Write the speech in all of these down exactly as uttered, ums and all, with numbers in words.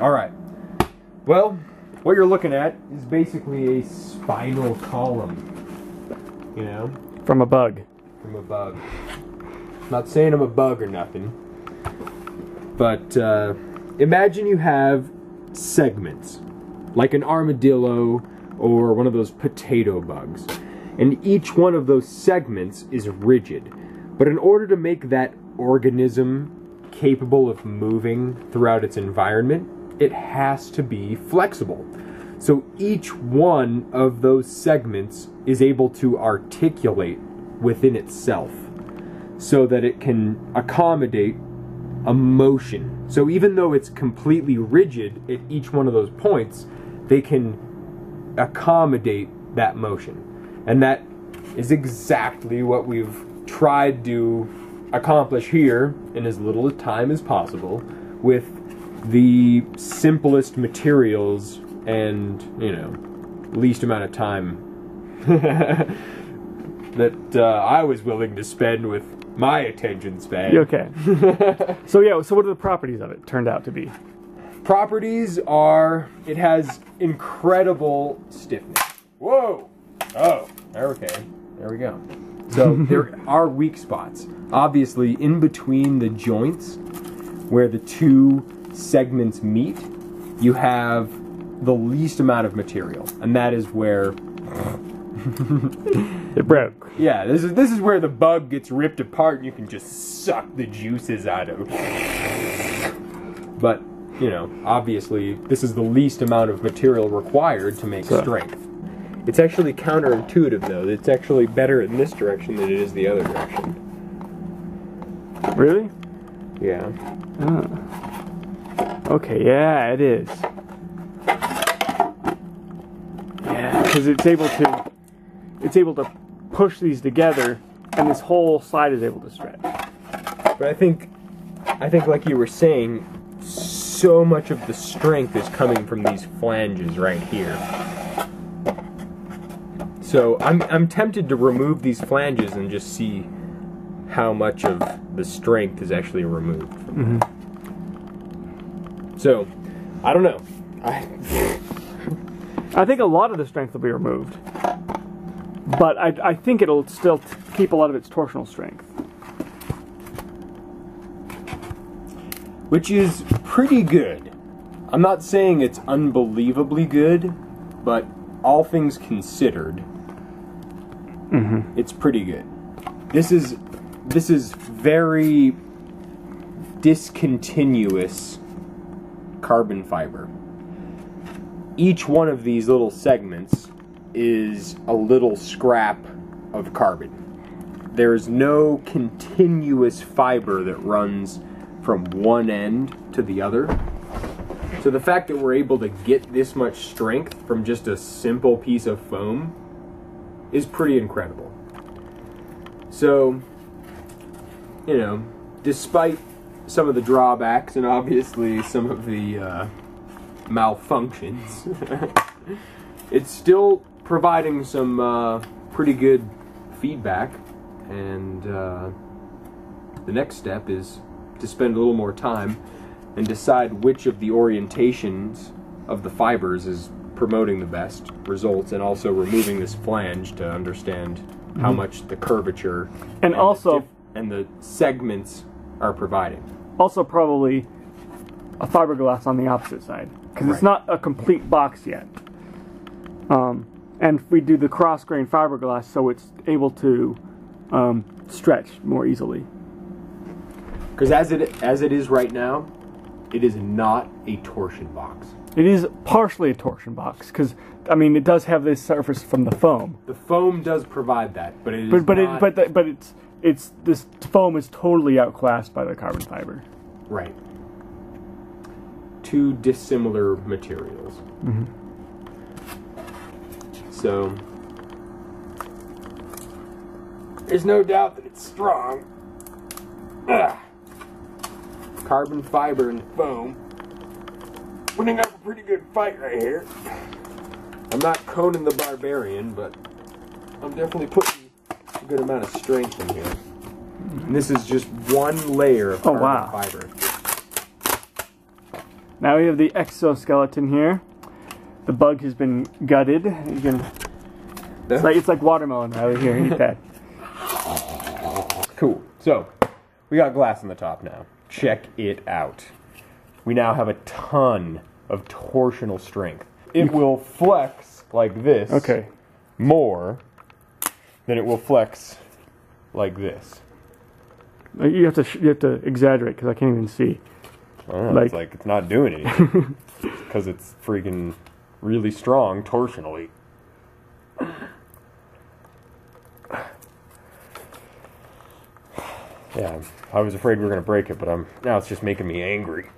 Alright, well, what you're looking at is basically a spinal column, you know? From a bug. From a bug. I'm not saying I'm a bug or nothing, but uh, imagine you have segments, like an armadillo or one of those potato bugs, and each one of those segments is rigid, but in order to make that organism capable of moving throughout its environment, it has to be flexible. So each one of those segments is able to articulate within itself so that it can accommodate a motion. So even though it's completely rigid at each one of those points, they can accommodate that motion. And that is exactly what we've tried to accomplish here in as little time as possible with the simplest materials and, you know, least amount of time that uh, I was willing to spend with my attention span. Okay. So yeah, so what are the properties of it turned out to be? Properties are, it has incredible stiffness. Whoa! Oh, okay. There we go. So there are weak spots. Obviously, in between the joints where the two segments meet, you have the least amount of material, and that is where it broke. Yeah, this is this is where the bug gets ripped apart, and you can just suck the juices out of it. But you know, obviously, this is the least amount of material required to make so. strength. It's actually counterintuitive, though. It's actually better in this direction than it is the other direction. Really? Yeah. Oh. Okay, yeah, it is. Yeah, because it's able to, it's able to push these together, and this whole slide is able to stretch. But I think, I think, like you were saying, so much of the strength is coming from these flanges right here. So I'm, I'm tempted to remove these flanges and just see how much of the strength is actually removed from mm-hmm. that. So, I don't know. I, I think a lot of the strength will be removed. But I, I think it'll still t keep a lot of its torsional strength. Which is pretty good. I'm not saying it's unbelievably good, but all things considered, mm-hmm. it's pretty good. This is, this is very discontinuous carbon fiber. Each one of these little segments is a little scrap of carbon. There is no continuous fiber that runs from one end to the other. So the fact that we're able to get this much strength from just a simple piece of foam is pretty incredible. So, you know, despite some of the drawbacks and obviously some of the uh, malfunctions, it's still providing some uh, pretty good feedback, and uh, the next step is to spend a little more time and decide which of the orientations of the fibers is promoting the best results, and also removing this flange to understand mm-hmm. how much the curvature and, and also the and the segments are providing. Also probably a fiberglass on the opposite side, because right. it's not a complete box yet. Um, and we do the cross-grain fiberglass, so it's able to um, stretch more easily. Because as it, as it is right now, it is not a torsion box. It is partially a torsion box, because, I mean, it does have this surface from the foam. The foam does provide that, but it is but, but not... It, but, the, but it's... It's this foam is totally outclassed by the carbon fiber. Right. Two dissimilar materials. Mm-hmm. So there's no doubt that it's strong. Ugh. Carbon fiber and foam. Winning up a pretty good fight right here. I'm not Conan the Barbarian, but I'm definitely putting good amount of strength in here. And this is just one layer of oh, carbon wow. fiber. Now we have the exoskeleton here. The bug has been gutted. You can, it's like it's like watermelon, Riley. Here, eat that. Cool. So we got glass on the top now. Check it out. We now have a ton of torsional strength. It will flex like this okay. more than it will flex like this. You have to sh you have to exaggerate because I can't even see. Oh, like, it's like it's not doing anything because it's freaking really strong torsionally. Yeah, I was afraid we were gonna break it, but I'm now it's just making me angry.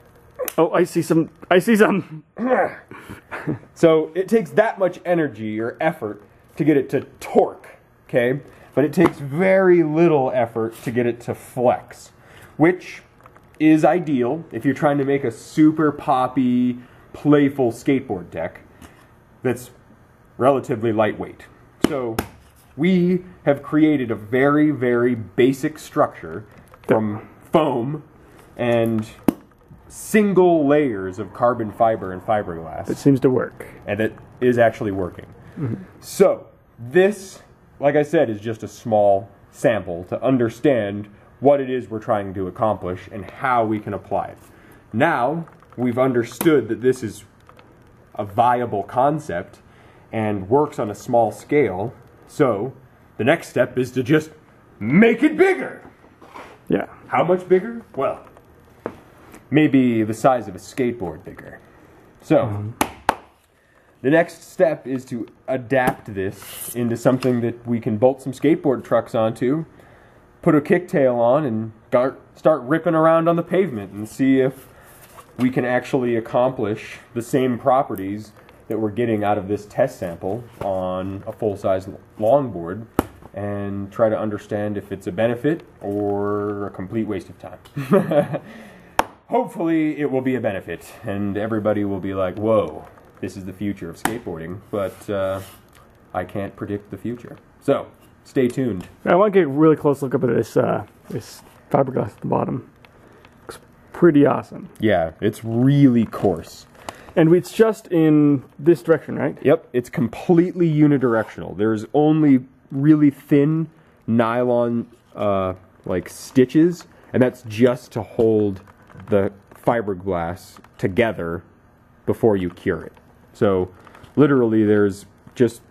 Oh, I see some. I see some. So it takes that much energy or effort to get it to torque, okay? But it takes very little effort to get it to flex, which is ideal if you're trying to make a super poppy, playful skateboard deck that's relatively lightweight. So we have created a very, very basic structure from foam and single layers of carbon fiber and fiberglass. It seems to work. And it is actually working. Mm-hmm. So this, like I said, is just a small sample to understand what it is we're trying to accomplish and how we can apply it. Now we've understood that this is a viable concept and works on a small scale, so the next step is to just make it bigger. Yeah. How much bigger? Well, maybe the size of a skateboard bigger. So mm-hmm. the next step is to adapt this into something that we can bolt some skateboard trucks onto, put a kicktail on, and start ripping around on the pavement and see if we can actually accomplish the same properties that we're getting out of this test sample on a full-size longboard and try to understand if it's a benefit or a complete waste of time. Hopefully it will be a benefit and everybody will be like, whoa, this is the future of skateboarding, but uh, I can't predict the future. So, stay tuned. I want to get a really close look up at this, uh, this fiberglass at the bottom. Looks pretty awesome. Yeah, it's really coarse. And it's just in this direction, right? Yep, it's completely unidirectional. There's only really thin nylon uh, like stitches, and that's just to hold the fiberglass together before you cure it. So literally there's just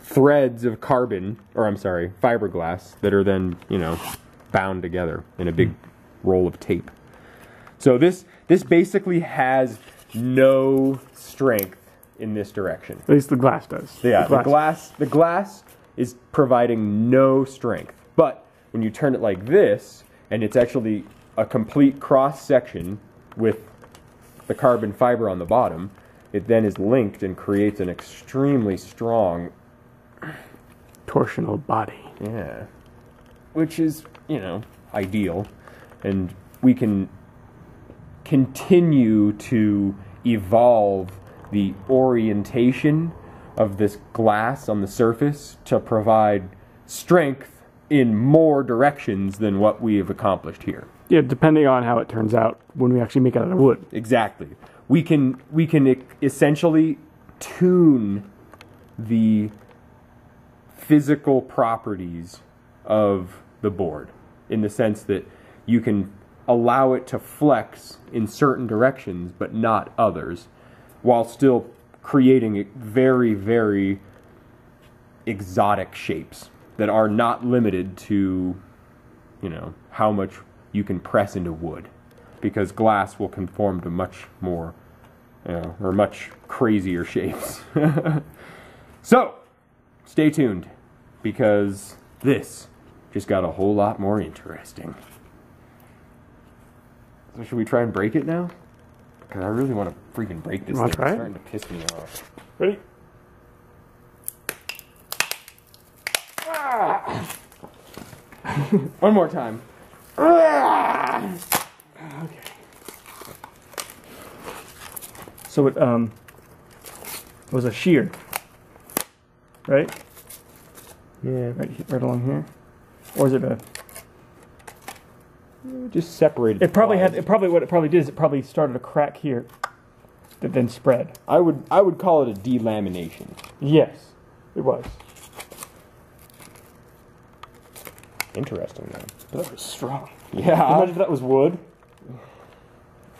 threads of carbon, or I'm sorry, fiberglass, that are then, you know, bound together in a big roll of tape. So this this basically has no strength in this direction. At least the glass does. Yeah, the glass, the glass, the glass is providing no strength. But when you turn it like this, and it's actually a complete cross-section with the carbon fiber on the bottom, it then is linked and creates an extremely strong torsional body. Yeah. Which is, you know, ideal. And we can continue to evolve the orientation of this glass on the surface to provide strength in more directions than what we have accomplished here. Yeah, depending on how it turns out when we actually make it out of wood. Exactly. We can we can essentially tune the physical properties of the board in the sense that you can allow it to flex in certain directions but not others, while still creating very, very exotic shapes that are not limited to, you know, how much you can press into wood, because glass will conform to much more, you know, or much crazier shapes. So, stay tuned, because this just got a whole lot more interesting. So should we try and break it now? Because I really want to freaking break this thing. It? It's starting to piss me off. Ready? Ah! One more time. Okay. So it um was a shear, right? Yeah, right, right along here. Or is it a? Just separated. It probably had. It probably what it probably did is it probably started a crack here, that then spread. I would I would call it a delamination. Yes, it was. Interesting though. That was strong. Yeah. Imagine if that was wood.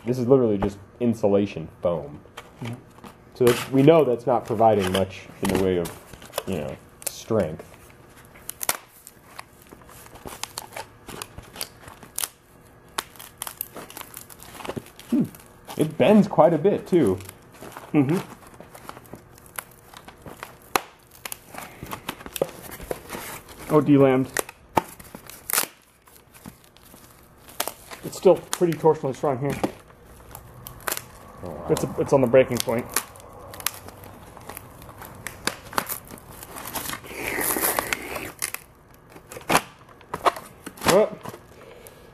This is literally just insulation foam. Yeah. So that's, we know that's not providing much in the way of, you know, strength. Hmm. It bends quite a bit too. Mm-hmm. Oh, delammed. It's still pretty torsionally strong here. Oh, wow. It's a, it's on the breaking point. Oh,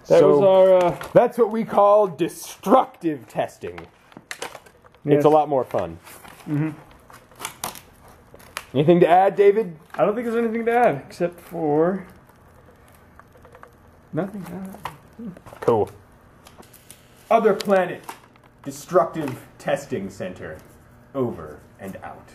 that so was our. Uh, that's what we call destructive testing. Yes. It's a lot more fun. Mm-hmm. Anything to add, David? I don't think there's anything to add except for nothing. Cool. Other Planet Destructive Testing Center, over and out.